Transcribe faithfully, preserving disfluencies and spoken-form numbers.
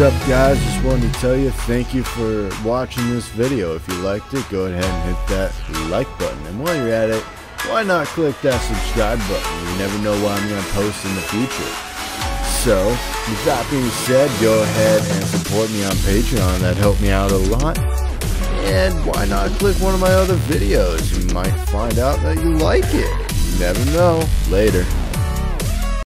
What's up, guys? Just wanted to tell you thank you for watching this video. If you liked it, go ahead and hit that like button, and while you're at it, why not click that subscribe button? You never know what I'm going to post in the future. So with that being said, go ahead and support me on Patreon. That helped me out a lot. And why not click one of my other videos? You might find out that you like it. You never know. Later.